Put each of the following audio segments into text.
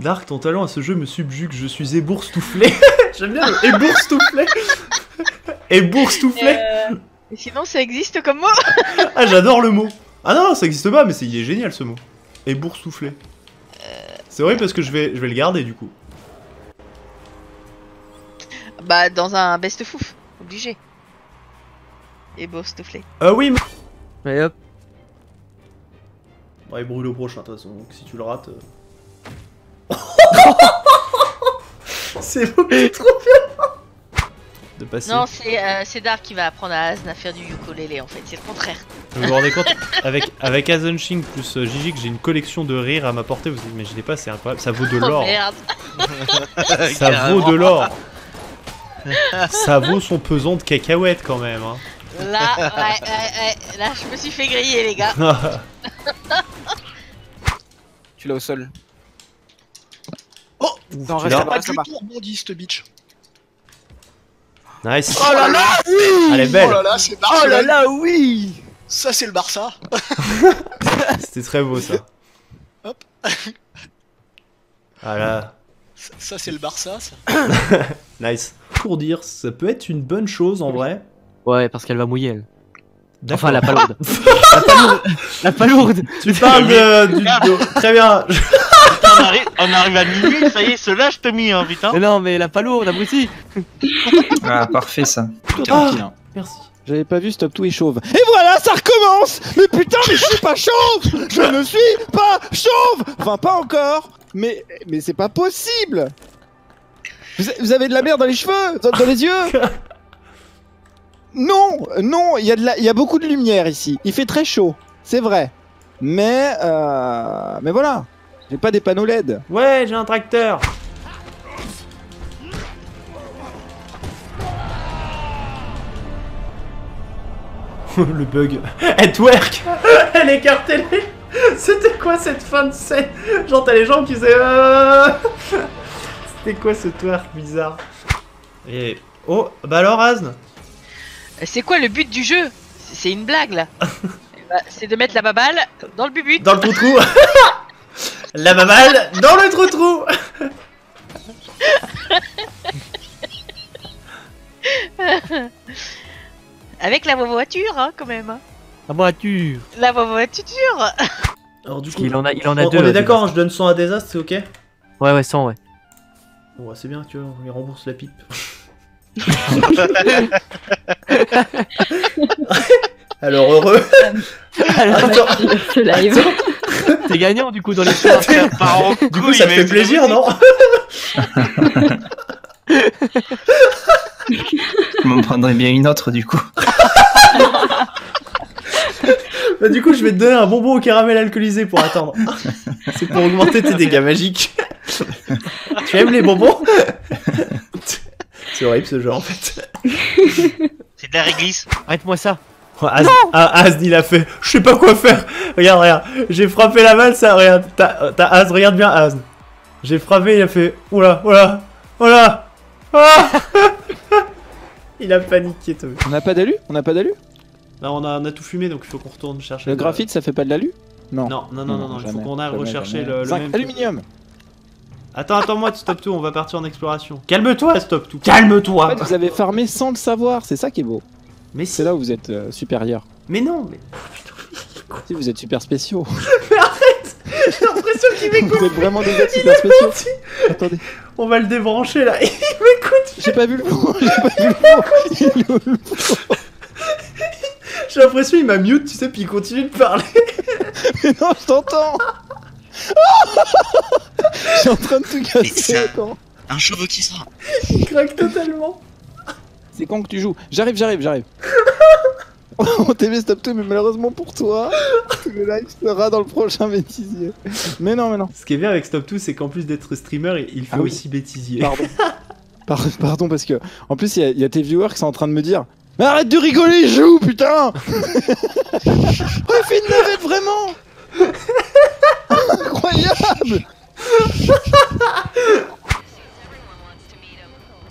Dark, ton talent à ce jeu me subjugue, je suis ébourstouflé. J'aime bien le ébourstouflé. Ébourstouflé. Sinon, ça existe comme mot. Ah, j'adore le mot. Ah non, ça existe pas, mais il est génial ce mot. Ébourstouflé. C'est vrai parce que je vais le garder du coup. Bah, dans un best-fouf, obligé. Ébourstouflé. Ah oui, mais. Allez hop. Bon, il brûle au prochain, de toute façon, donc si tu le rates. C'est trop bien de passer. Non, c'est Dark qui va apprendre à Azn à faire du ukulélé en fait, c'est le contraire. Vous vous rendez compte, avec Azn plus Gigi, que j'ai une collection de rires à ma portée, vous imaginez pas, c'est incroyable, ça vaut de l'or. Oh, merde. Ça vaut de l'or. Ça vaut son pesant de cacahuètes quand même. Hein. Là, ouais, là, je me suis fait griller les gars. Tu l'as au sol. Oh! Non, reste là-bas, reste là-bas. Nice! Oh là là, oui! Elle est belle! Oh là là, c'est Barça! Oh là là, oui! Ça, c'est le Barça! C'était très beau ça. Hop! Ah là! Ça, c'est le Barça, ça. Nice. Pour dire, ça peut être une bonne chose en vrai. Ouais, parce qu'elle va mouiller elle. Enfin, la palourde. La palourde! La palourde! Tu parles du dos. Très bien! On arrive à minuit, ça y est, cela je te mis, hein, putain. Mais non, mais la palourde, abruti. Ah, parfait ça. Ah, hein. Merci. J'avais pas vu Stop2 est chauve. Et voilà, ça recommence. Mais putain, mais je suis pas chauve. Je ne suis pas chauve. Enfin, pas encore. Mais c'est pas possible. Vous avez de la merde dans les cheveux, dans les yeux. Non, non, il y a beaucoup de lumière ici. Il fait très chaud, c'est vrai. Mais voilà. J'ai pas des panneaux LED. Ouais, j'ai un tracteur. Le bug. Elle twerk. Elle écartait les... C'était quoi cette fin de scène? J'entends les gens qui disaient... C'était quoi ce twerk bizarre? Et... Oh, bah alors Azn, c'est quoi le but du jeu? C'est une blague là. Bah, c'est de mettre la baballe dans le bubut. Dans le trou-trou. La baballe dans le trou-trou. Avec la voiture, hein, quand même. La voiture. La voiture. Alors du coup, il en a deux. On est d'accord, hein, je donne 100 à Désastre, c'est ok? Ouais, 100, ouais. Ouais, c'est bien, tu vois, on lui rembourse la pipe. Alors heureux. Alors, ce live. T'es gagnant du coup dans les choix. Du coup ça te fait plaisir, non? Je m'en prendrais bien une autre du coup. Bah du coup je vais te donner un bonbon au caramel alcoolisé pour attendre. C'est pour augmenter tes dégâts magiques. Tu aimes les bonbons? C'est horrible ce jeu en fait. C'est de la réglisse. Arrête-moi ça. Azn il a fait, je sais pas quoi faire. Regarde, j'ai frappé la balle, ça, regarde. T'as Azn, regarde bien Azn. J'ai frappé, il a fait, oula. Ah. Il a paniqué. On a pas d'alu? Là on a tout fumé, donc il faut qu'on retourne chercher. Le graphite, ça fait pas de l'alu? Non. Non, il faut qu'on aille rechercher le même aluminium. Attends-moi, Stop2, on va partir en exploration. Calme-toi, Stop2, calme-toi. En fait, vous avez farmé sans le savoir, c'est ça qui est beau. Mais c'est là où vous êtes supérieur. Mais non, mais. Si vous êtes super spéciaux. Mais arrête. J'ai l'impression qu'il m'écoute. Vous êtes vraiment des gars super spéciaux. Attendez. On va le débrancher là. Il m'écoute. J'ai pas vu le coup. J'ai l'impression qu'il m'a mute, tu sais, puis il continue de parler. Mais non, je t'entends. Je suis en train de tout casser. Un cheveu qui sort. Il craque totalement. C'est quand que tu joues? J'arrive. On t'aimait Stop2, mais malheureusement pour toi, le live sera dans le prochain bêtisier. Mais non. Ce qui est bien avec Stop2, c'est qu'en plus d'être streamer, il fait aussi bêtisier. Pardon, parce que en plus, il y a tes viewers qui sont en train de me dire « Mais arrête de rigoler, joue, putain !» Ouais, fais une navette, vraiment. Incroyable.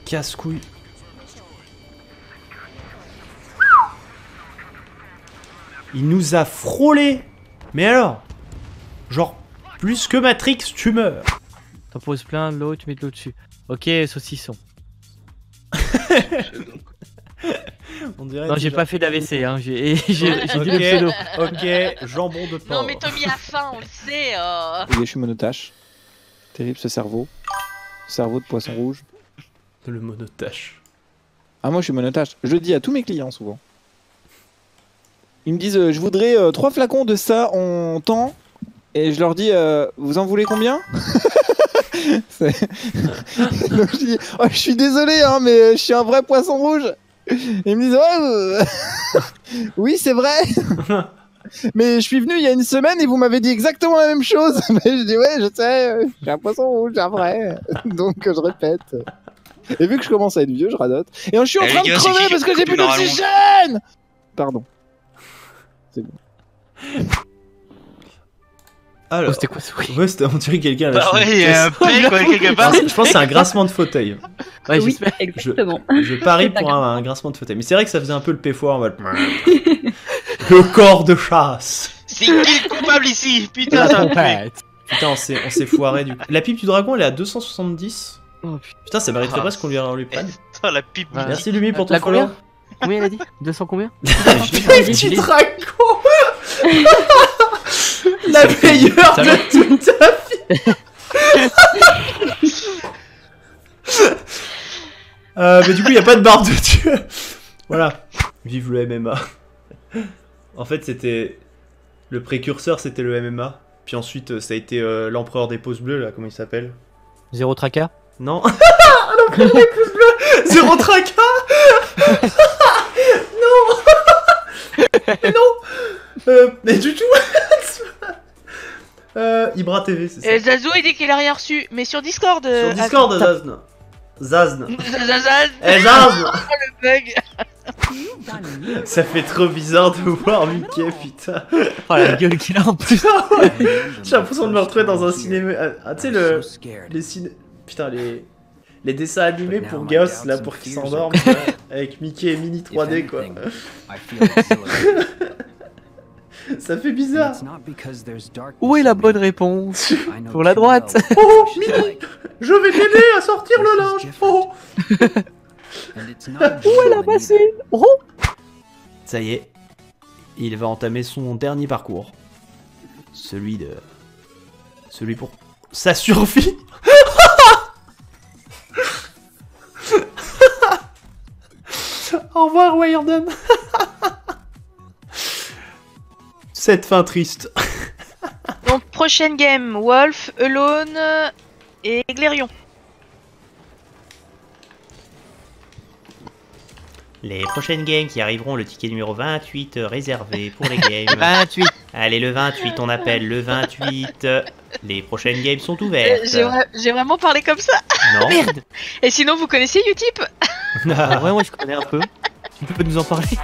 Casse-couille. Il nous a frôlé. Mais alors, genre, plus que Matrix, tu meurs. T'en poses plein, l'eau, tu mets de l'eau dessus. Ok, saucisson. On dirait non, j'ai pas fait d'AVC, hein. J'ai dit le pseudo. Ok, jambon de porc. Non, mais Tommy a faim, on le sait. Je suis monotache. Terrible ce cerveau. Cerveau de poisson rouge. Le monotache. Ah, moi je suis monotache. Je le dis à tous mes clients souvent. Ils me disent je voudrais 3 flacons de ça en temps. Et je leur dis vous en voulez combien? Donc, je dis, oh, je suis désolé, hein, mais je suis un vrai poisson rouge. Et ils me disent ouais, oui, c'est vrai. Mais je suis venu il y a une semaine et vous m'avez dit exactement la même chose. Mais je dis ouais, je sais, je suis un poisson rouge, un vrai. Donc je répète. Et vu que je commence à être vieux, je radote. Et je suis en train de crever parce que j'ai plus d'oxygène. Pardon. C'est bon. Alors, oh, c'était quoi ce bruit? Ouais, on dirait quelqu'un là. Bah ouais, quelque part. Je pense que c'est un grincement de fauteuil. Ouais, oui, exactement. Je parie pour un grincement de fauteuil. Mais c'est vrai que ça faisait un peu le péfoir en mode. Le corps de chasse. C'est qui le coupable ici? Putain, ça me fait. Putain, on s'est foiré du coup. La pipe du dragon, elle est à 270. Oh, putain, ça m'arrêterait presque qu'on lui prenne. Putain, la pipe. Merci Lumi pour ton follow. Combien elle a dit? 200 combien? La pipe du dragon. La meilleure de toute ta vie. Mais du coup, il n'y a pas de barbe de Dieu. Voilà. Vive le MMA. En fait, c'était... Le précurseur, c'était le MMA. Puis ensuite, ça a été l'empereur des pouces bleus, là. Comment il s'appelle? Zéro Tracas? Non. L'empereur des pouces bleus. Zéro Tracas. Non. Mais non. Mais du tout. Ibra TV, c'est ça. Zazo, il dit qu'il a rien reçu, mais sur Discord. Sur Discord, Zazne. Zazne. Zazne. Le bug. Ça fait trop bizarre de voir Mickey, putain. Oh la gueule qu'il a en plus. J'ai l'impression de me retrouver dans un cinéma. Ah, tu sais, Putain, les dessins animés pour gosses, là, pour qu'ils s'endorment. Avec Mickey et Mini 3D, quoi. Ça fait bizarre. Où est la bonne réponse? Pour la droite. Oh, Mini, je vais t'aider à sortir le linge. Oh. Où est la bassine? Oh. Ça y est, il va entamer son dernier parcours. Celui pour sa survie. Au revoir, Wyrndom. Cette fin triste. Donc prochaine game, Wolf, Alone et Glérion. Les prochaines games qui arriveront, le ticket numéro 28 réservé pour les games. 28. Allez, le 28, on appelle le 28. Les prochaines games sont ouvertes. J'ai vraiment parlé comme ça. Non. Merde. Et sinon, vous connaissez Utip? Ouais, moi je connais un peu. Tu peux nous en parler?